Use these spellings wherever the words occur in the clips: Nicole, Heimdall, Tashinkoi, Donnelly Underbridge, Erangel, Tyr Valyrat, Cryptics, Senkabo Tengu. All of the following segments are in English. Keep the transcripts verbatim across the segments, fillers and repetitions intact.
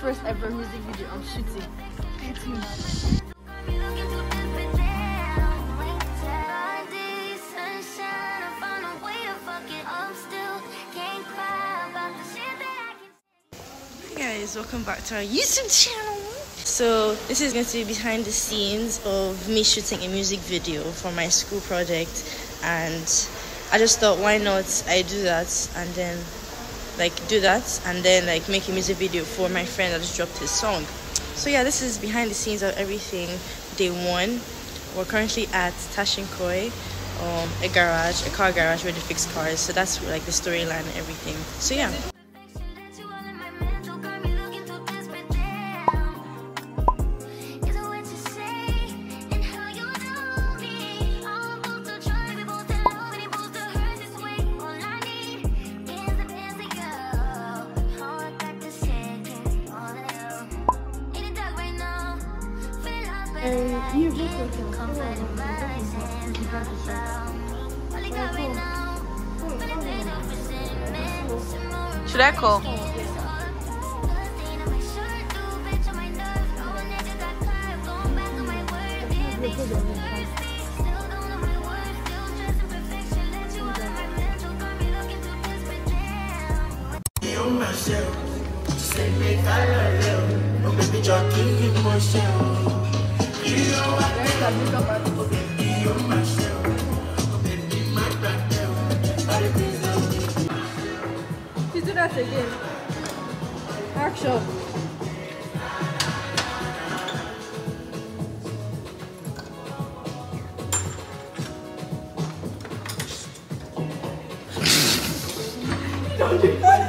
First ever music video I'm shooting. Stay tuned. Hey guys, welcome back to our YouTube channel. So this is going to be behind the scenes of me shooting a music video for my school project, and I just thought, why not I do that and then like do that and then like make a music video for my friend that just dropped his song. So yeah, this is behind the scenes of everything, day one. We're currently at Tashinkoi, um a garage, a car garage where they fix cars. So that's like the storyline and everything. So yeah. And you just look at comfort in my eyes and love. All you got right now, but if they don't present men, should I call? You do that again. Action. Don't do that.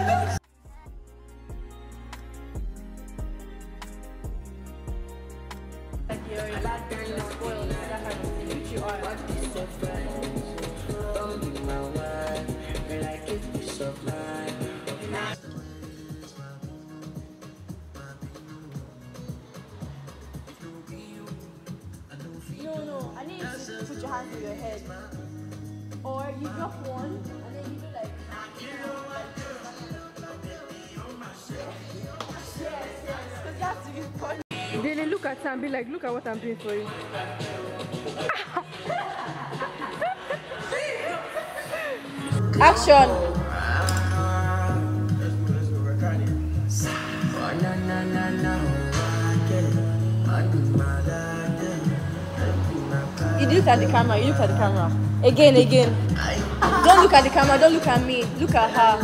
Hands to your head, or you drop one and then you do like, because that's you fun. Then they look at and be like, look at what I'm doing for you. Action. You look at the camera, you look at the camera. Again, again. Don't look at the camera, don't look at me. Look at her.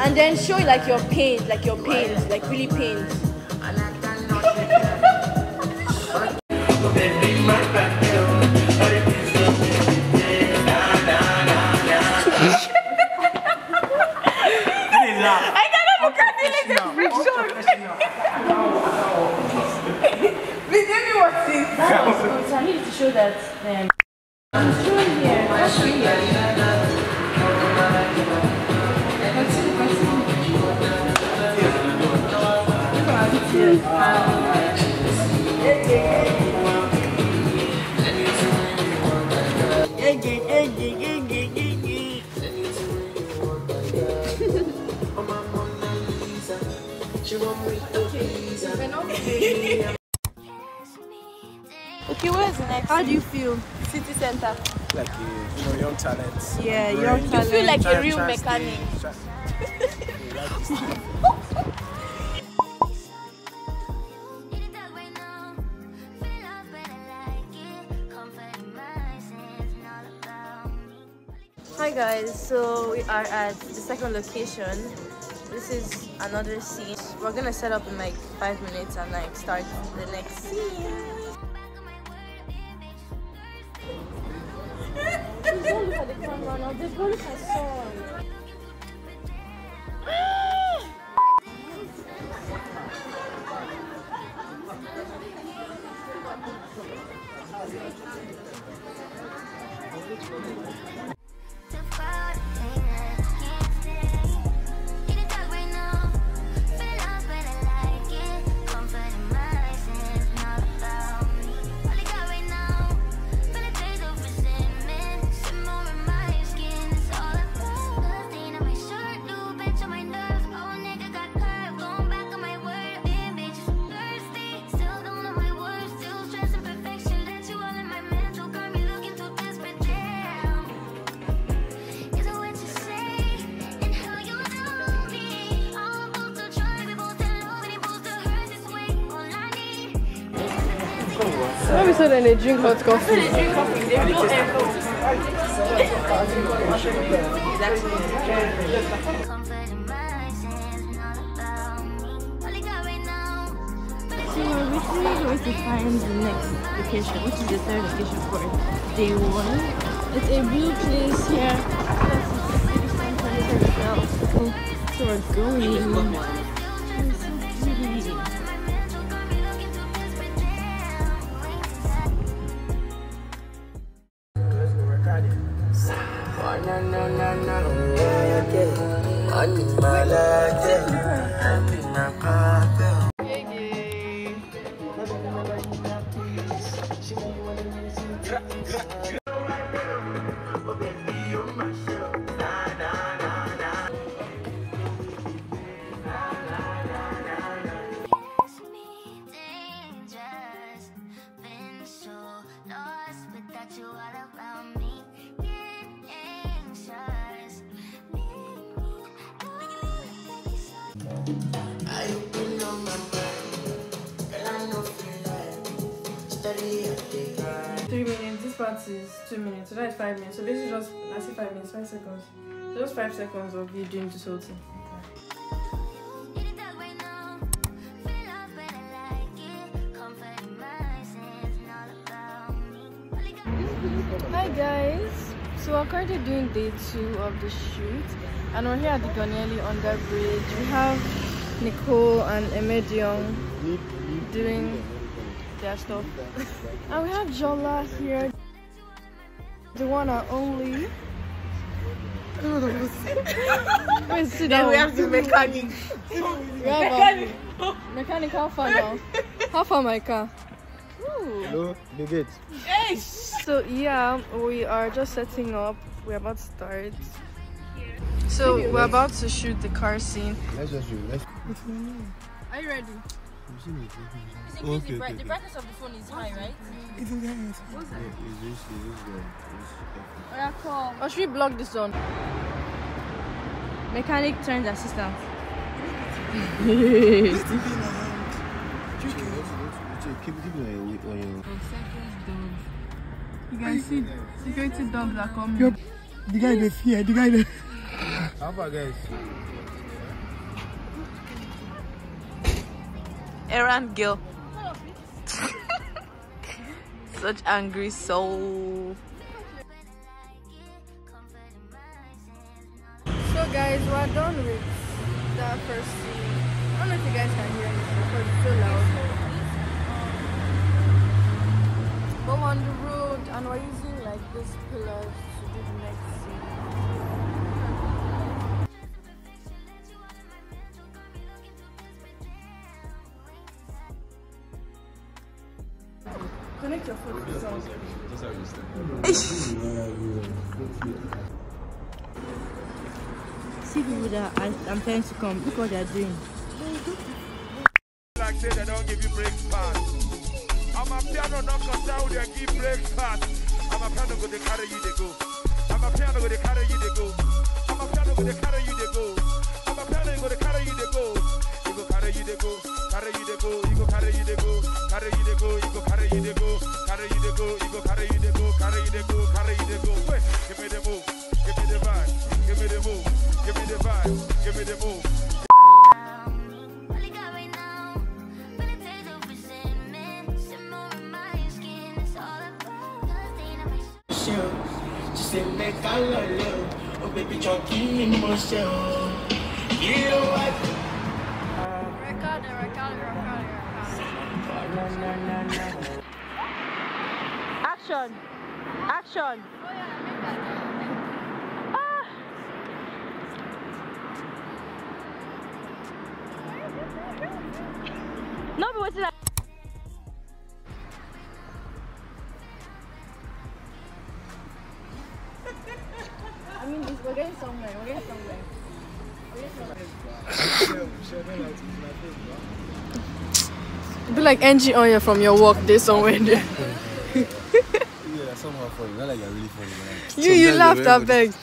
And then show it like you're pained, like you're pained, like really pained. I cannot look at the latest picture. Please tell me what's it. That was good, so I needed to show that then. I'm showing here. I'm showing here. Continue, continue. Look at how it is. Again, again, again. Okay, where's the next? How do you feel? City center. Like a, you know, young talents. Yeah, young talents. You talent. Feel like Try, a real mechanic. Hi guys, so we are at the second location. This is another scene. We're gonna set up in like five minutes and like start the next scene. for the fun run of the goal for someone. Let me say that they drink hot coffee. They drink coffee, they don't So we're literally going to find the next location, which is the third location for day one. It's a real place here. That's the city center itself. So we're going. Three minutes, this part is two minutes, so that is five minutes, so basically just, I say five minutes, five seconds, so just five seconds of you doing this whole thing. Hi guys, so we're currently doing day two of the shoot and we're here at the Donnelly Underbridge. We have Nicole and Emedion doing their stuff. And we have Jola here, the one and only. Wait, sit down. Then we have the mechanic. We have a mechanic, how far now? How far my car? Hello, the gate. So yeah, we are just setting up. We're about to start. So we're about to shoot the car scene. Let's just shoot. Let's... Are you ready? It's increasing, okay, bright. Okay, the brightness okay. of the phone is high, right? It's okay. What's that? Is this is good. Or should we block this on? Mechanic turns assistant. You guys see security dogs are coming. Yep. The guy is here. The guy is. How about guys? Erangel. Such angry soul. So guys, we're done with that first scene. I don't know if you guys can hear me because it's so loud. Um, but we're on the road and we're using like this pillar to do the next scene. Connect your phone to the sound. That's how you stand. See people that I'm trying to come. Look what they are doing. Like say they don't give you breakfast. I'm a piano not concerned with they give breakfast. I'm a piano go they carry you they go. I'm a piano go they carry you they go. I'm a piano go they carry you they go. I'm a piano go they carry you they go. You go carry you they go. Carry you they go. You go carry you they go. Carry you they go. You go carry you they go. Carry you they go. You go carry you they go. Carry you they go. Carry you they go. Give me the move. Give me the vibe. Give me the move. Give me the vibe. Give me the move. in the color, oh baby, talking emotion. You know what? Record, record, record, record. Action, action. Oh yeah, make that. No, but what's that? I mean, it's, we're getting somewhere. We're getting somewhere. We're getting somewhere. It'd be like Angie Onya from your walk day somewhere there. Yeah, that's somehow funny. Not like you're really funny. Like, you you laughed at that.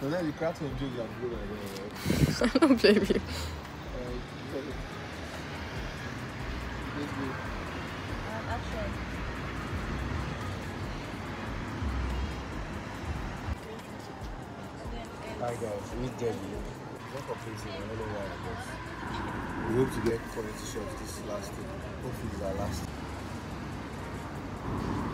Sometimes you crack some jokes that I don't blame you. Hi guys, meet Debbie. Not complacent, I don't know why I guess. We hope to get quality shots. This is last thing. Hopefully it's our last thing.